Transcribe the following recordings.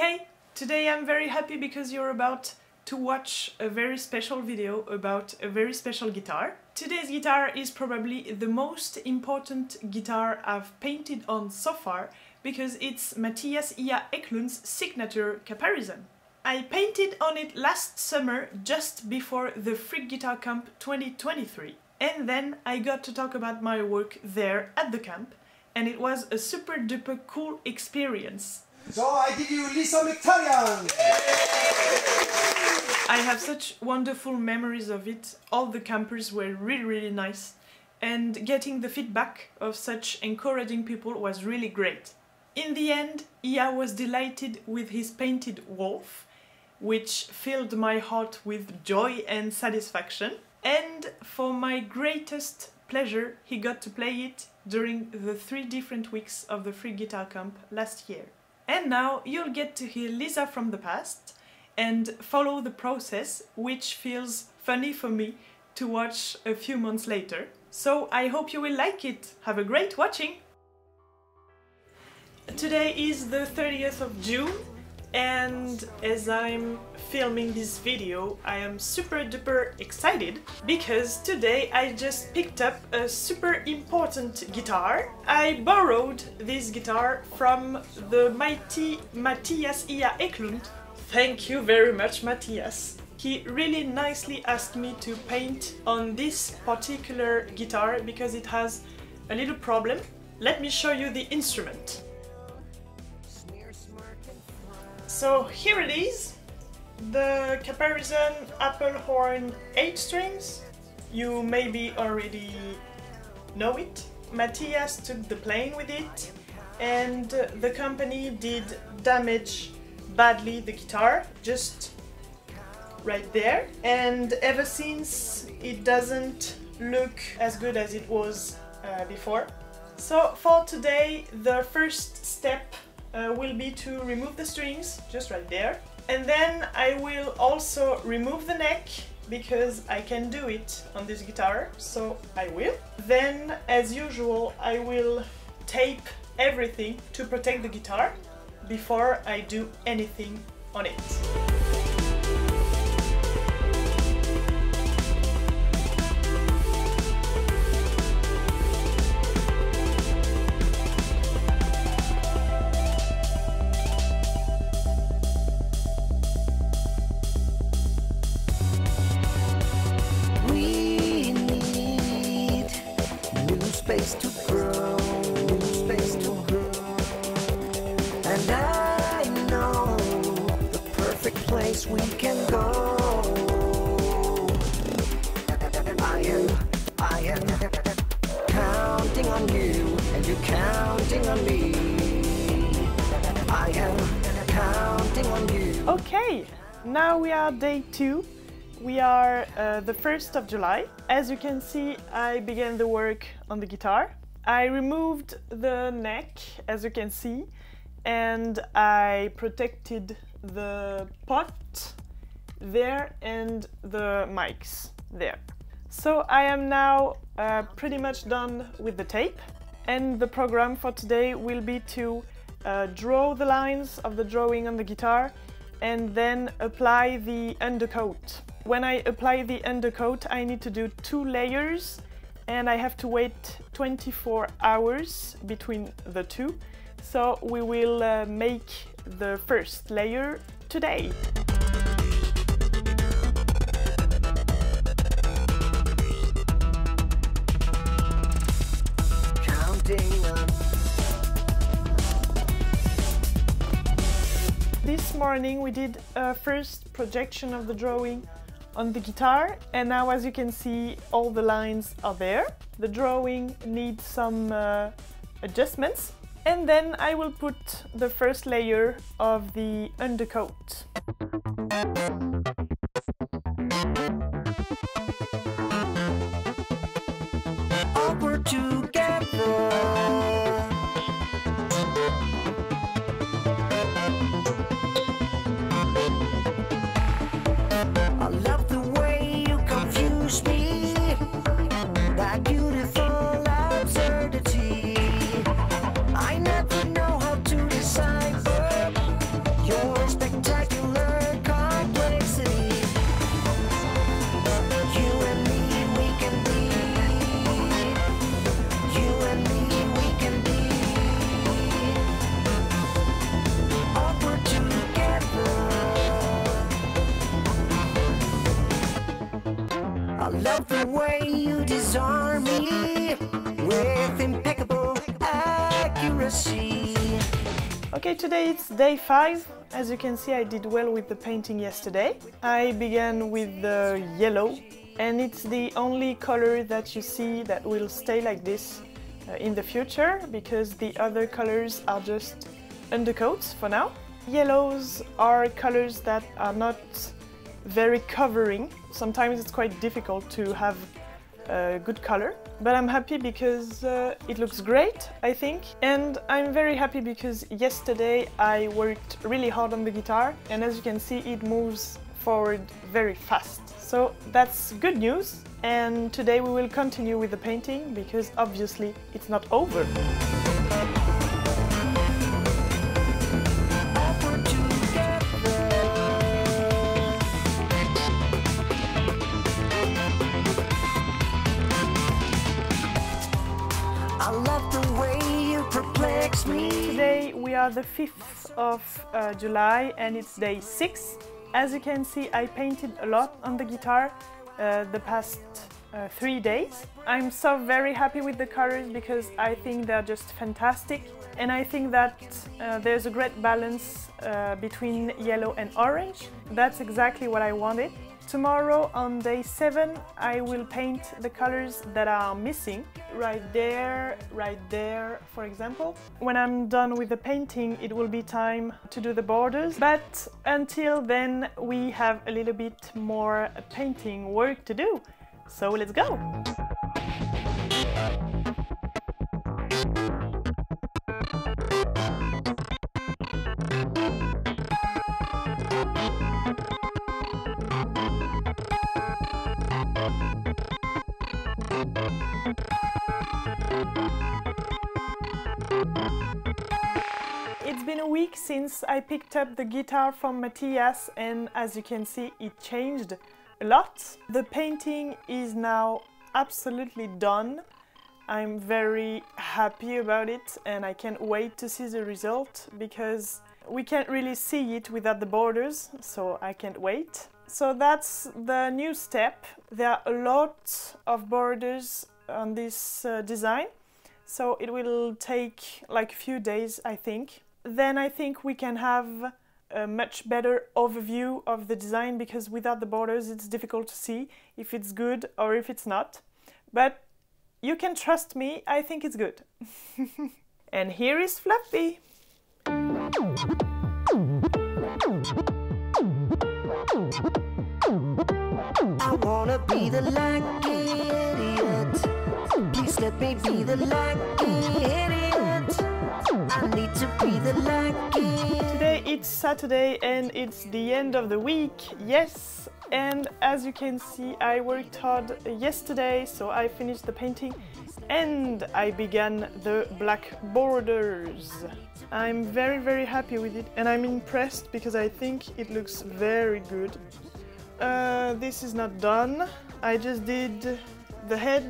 Hey! Today I'm very happy because you're about to watch a very special video about a very special guitar. Today's guitar is probably the most important guitar I've painted on so far because it's Mattias IA Eklundh's signature Caparison. I painted on it last summer just before the Freak Guitar Camp 2023, and then I got to talk about my work there at the camp, and it was a super duper cool experience. So I give you Lisa Mikhtarian! I have such wonderful memories of it. All the campers were really nice, and getting the feedback of such encouraging people was really great. In the end, IA was delighted with his painted wolf, which filled my heart with joy and satisfaction. And for my greatest pleasure, he got to play it during the 3 different weeks of the Freak Guitar Camp last year. And now you'll get to hear Lisa from the past and follow the process, which feels funny for me to watch a few months later. So I hope you will like it. Have a great watching! Today is the 30th of June, and as I'm filming this video, I am super duper excited because today I just picked up a super important guitar. I borrowed this guitar from the mighty Mattias IA Eklundh. Thank you very much, Mattias. He really nicely asked me to paint on this particular guitar because it has a little problem. Let me show you the instrument. So here it is, the Caparison Apple Horn 8 strings. You maybe already know it. Mattias took the playing with it, and the company did damage badly the guitar, just right there. And ever since, it doesn't look as good as it was before. So for today, the first step will be to remove the strings, just right there. And then I will also remove the neck, because I can do it on this guitar, so I will. Then, as usual, I will tape everything to protect the guitar before I do anything on it. And I know the perfect place we can go. I am counting on you, and you're counting on me. I am counting on you. Okay, now we are day 2. We are the 1st of July. As you can see, I began the work on the guitar. I removed the neck, as you can see, and I protected the pot there and the mics there. So I am now pretty much done with the tape, and the program for today will be to draw the lines of the drawing on the guitar and then apply the undercoat. When I apply the undercoat, I need to do 2 layers, and I have to wait 24 hours between the 2. So we will make the first layer today. This morning we did a first projection of the drawing on the guitar, and now, as you can see, all the lines are there. The drawing needs some adjustments. And then I will put the first layer of the undercoat. All we're together. I love the way you confuse me. That beautiful absurdity. I never know how to decipher your love the way you disarm me with impeccable accuracy. Okay, today it's day 5. As you can see, I did well with the painting yesterday. I began with the yellow, and it's the only color that you see that will stay like this in the future, because the other colors are just undercoats for now. Yellows are colors that are not very covering. Sometimes it's quite difficult to have a good color, but I'm happy because it looks great, I think. And I'm very happy because yesterday I worked really hard on the guitar, and as you can see, it moves forward very fast. So that's good news. And today we will continue with the painting because obviously it's not over. Today we are the 5th of July and it's day 6. As you can see, I painted a lot on the guitar the past 3 days. I'm so very happy with the colors because I think they're just fantastic, and I think that there's a great balance between yellow and orange. That's exactly what I wanted. Tomorrow on day 7 I will paint the colors that are missing, right there, for example. When I'm done with the painting it will be time to do the borders, but until then we have a little bit more painting work to do, so let's go! It's been a week since I picked up the guitar from Mattias, and as you can see it changed a lot. The painting is now absolutely done. I'm very happy about it and I can't wait to see the result because we can't really see it without the borders, so I can't wait. So that's the new step. There are a lot of borders on this design, so it will take like a few days, I think. Then I think we can have a much better overview of the design, because without the borders it's difficult to see if it's good or if it's not. But you can trust me, I think it's good. And here is Fluffy! I wanna be the lucky idiot. Please let me be the lucky idiot. I need to be the lucky. Today it's Saturday and it's the end of the week, yes! And as you can see, I worked hard yesterday, so I finished the painting and I began the black borders. I'm very happy with it and I'm impressed because I think it looks very good. This is not done. I just did the head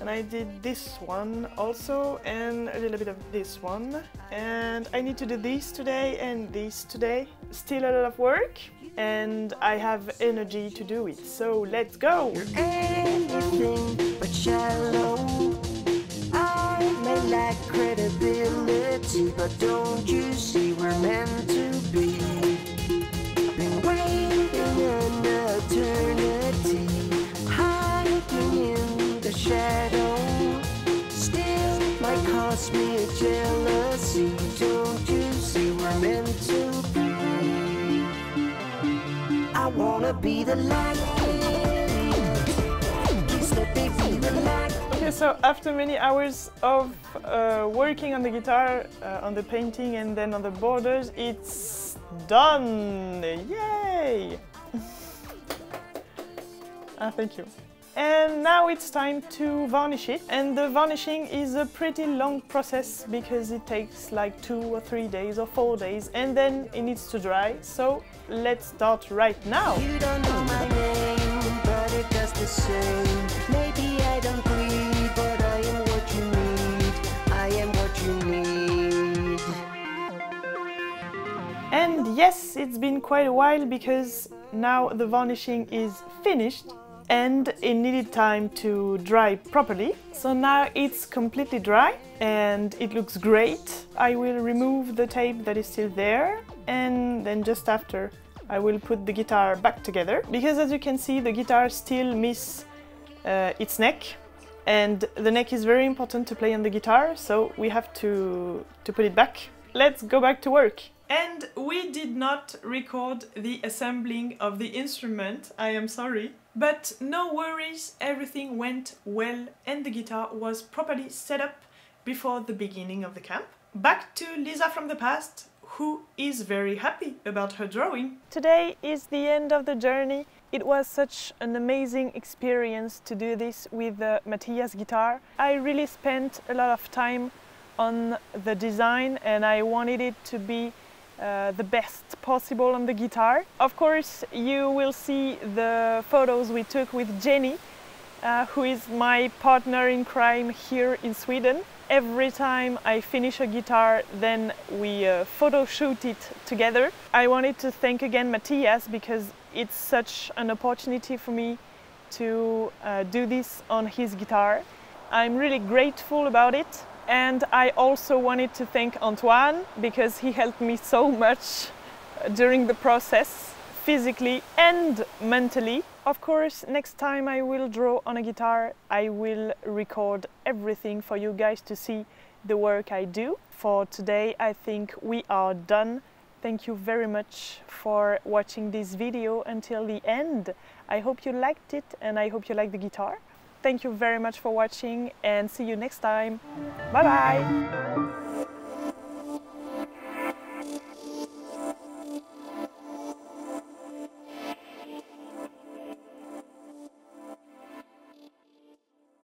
and I did this one also, and a little bit of this one, and I need to do this today and this today. Still a lot of work and I have energy to do it, so let's go! Anything but shallow. I may lack credibility, but don't you see we're meant to be? I've been waiting an eternity, hiding in the shadow. Still might cost me a jealousy. Don't you see we're meant to be? I wanna be the light. Please let me be the light. Okay, so after many hours of working on the guitar, on the painting and then on the borders, it's done! Yay! Thank you. And now it's time to varnish it. And the varnishing is a pretty long process because it takes like 2 or 3 days or 4 days, and then it needs to dry. So let's start right now. You don't know my name, but it does the same. Maybe I don't bleed, but I am what you need. I am what you need. And yes, it's been quite a while because now the varnishing is finished. and it needed time to dry properly. So now it's completely dry and it looks great. I will remove the tape that is still there, and then just after I will put the guitar back together, because as you can see the guitar still misses its neck, and the neck is very important to play on the guitar, so we have to put it back. Let's go back to work! And we did not record the assembling of the instrument, I am sorry. But no worries, everything went well and the guitar was properly set up before the beginning of the camp. Back to Lisa from the past, who is very happy about her drawing. Today is the end of the journey. It was such an amazing experience to do this with the Mattias guitar. I really spent a lot of time on the design and I wanted it to be the best possible on the guitar. Of course, you will see the photos we took with Jenny, who is my partner in crime here in Sweden. Every time I finish a guitar, then we photo shoot it together. I wanted to thank again Mattias, because it's such an opportunity for me to do this on his guitar. I'm really grateful about it, and I also wanted to thank Antoine, because he helped me so much during the process, physically and mentally. Of course, next time I will draw on a guitar, I will record everything for you guys to see the work I do. For today, I think we are done. Thank you very much for watching this video until the end. I hope you liked it and I hope you like the guitar. Thank you very much for watching and see you next time. Bye bye!